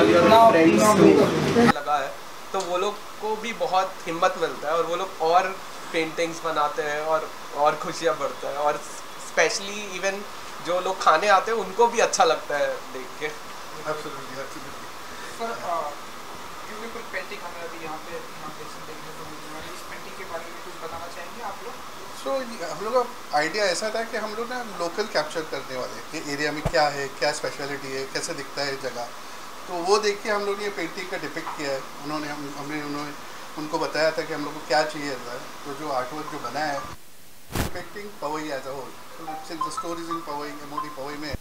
लगा है तो वो लोग को भी बहुत हिम्मत मिलता है और वो लोग और पेंटिंग्स बनाते हैं और खुशियाँ बढ़ता है। और स्पेशली इवन जो लोग खाने आते हैं उनको भी अच्छा लगता है देख के। सर ब्यूटीफुल पेंटिंग हमें अभी यहाँ पे देखने को मिली है, इस पेंटिंग के बारे में कुछ बताना चाहेंगे आप लोग? सो हम लोग का आइडिया ऐसा था कि हम लोग ना लोकल कैप्चर करने वाले कि एरिया में क्या है, क्या स्पेशलिटी है, कैसे दिखता है जगह, तो वो देख के हम लोग ने ये पेंटिंग का डिपिक्ट किया है। हमने उनको बताया था कि हम लोग को क्या चाहिए था, तो जो आर्टवर्क जो बना है painting Powai as a whole, since the stories in Powai, MOD Powai में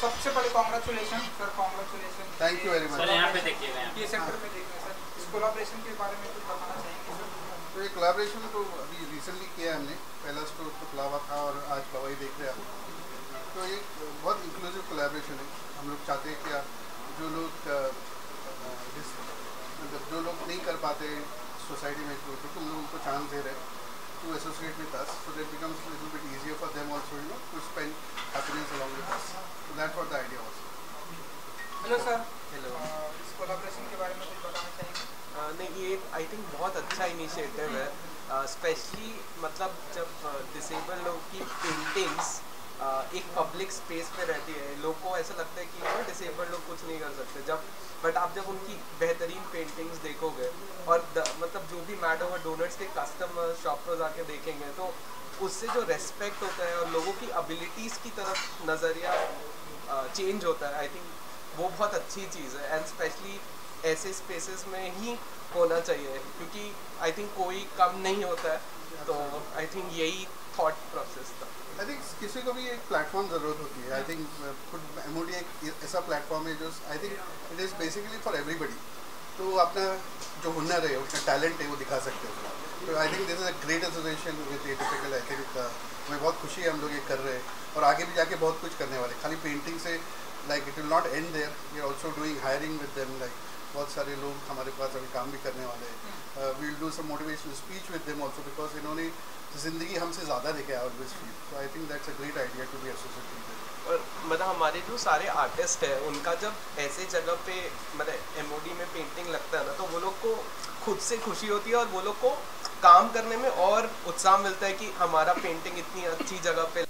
सबसे पहले congratulation sir, congratulation, thank you very much sir. यहाँ पे देखिएगा ये सेक्टर पे देखना सर, इस कोलैबोरेशन के बारे में कुछ बताना चाहेंगे सर? तो ये कोलैबोरेशन तो अभी रिसेंटली किया है हमने, पहला स्टोर तो पुलावा था और आज पवई देख रहे हैं आप, तो ये बहुत इंक्लूसिव कोलैबोरेशन है। हम लोग चाहते हैं कि जो लोग नहीं कर पाते सोसाइटी में, तो तुम लोग उनको चांस दे रहे to associate with us, so that becomes a little bit easier for them also, you know, to spend happiness along with us. So that's what the idea was. Hello sir. Hello. इस collaboration के बारे में कुछ बताना चाहेंगे? नहीं, ये I think बहुत अच्छा initiative है, especially मतलब जब disabled लोग की paintings एक पब्लिक स्पेस पे रहती है, लोगों को ऐसा लगता है कि वो डिसेबल्ड लोग कुछ नहीं कर सकते, बट आप जब उनकी बेहतरीन पेंटिंग्स देखोगे और मतलब जो भी मैड ओवर डोनट्स के कस्टमर शॉप पर जाके देखेंगे तो उससे जो रेस्पेक्ट होता है और लोगों की एबिलिटीज़ की तरफ नज़रिया चेंज होता है, आई थिंक वो बहुत अच्छी चीज़ है। एंड स्पेशली ऐसे स्पेसेस में ही होना चाहिए क्योंकि आई थिंक कोई कम नहीं होता है, तो आई थिंक यही थॉट प्रोसेस था। आई थिंक किसी को भी एक प्लेटफॉर्म ज़रूरत होती है। आई थिंक खुद एमओडी एक ऐसा प्लेटफॉर्म है जो I think it is basically for everybody, तो अपना जो हुनर है, उसका टैलेंट है, वो दिखा सकते हो। तो I think this is a great association with atypical. I think हमें बहुत खुशी है हम लोग ये कर रहे हैं और आगे भी जाके बहुत कुछ करने वाले, खाली पेंटिंग से like it will not end there. We are also doing hiring with them, like बहुत सारे लोग हमारे पास अभी काम भी करने वाले हैं। We will do some motivational speech with them also, because इन्होंने ज़िंदगी हमसे ज़्यादा लेके आया always feel, so I think that's a great idea to be associated. और मतलब हमारे जो सारे आर्टिस्ट हैं उनका जब ऐसे जगह पे मतलब एमओडी में पेंटिंग लगता है ना, तो वो लोग को खुद से खुशी होती है और वो लोग को काम करने में और उत्साह मिलता है कि हमारा पेंटिंग इतनी अच्छी जगह पे।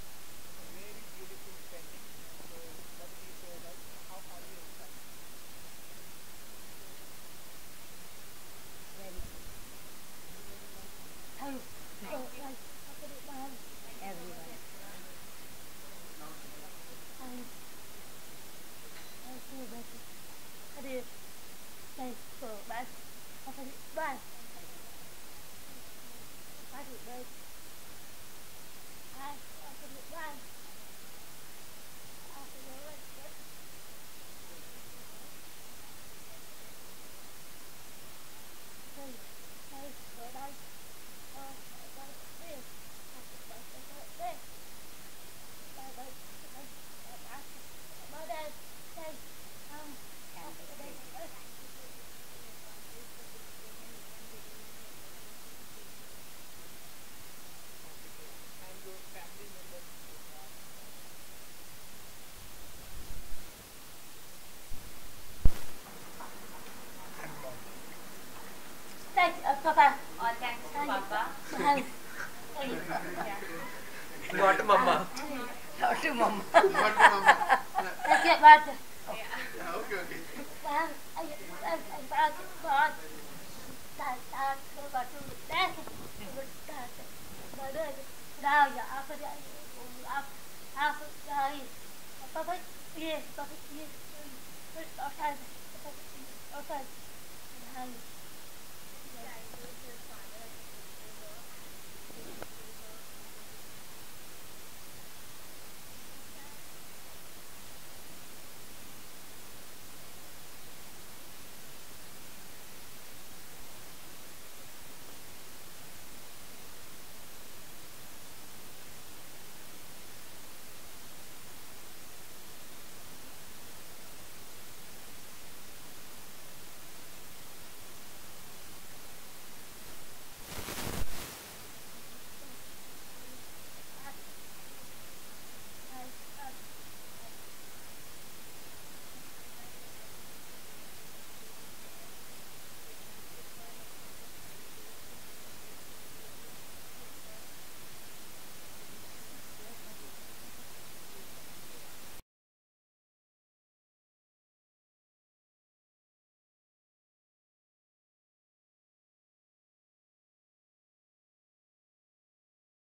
Not mama. Not mama. Okay, baat. Okay, okay. Baat.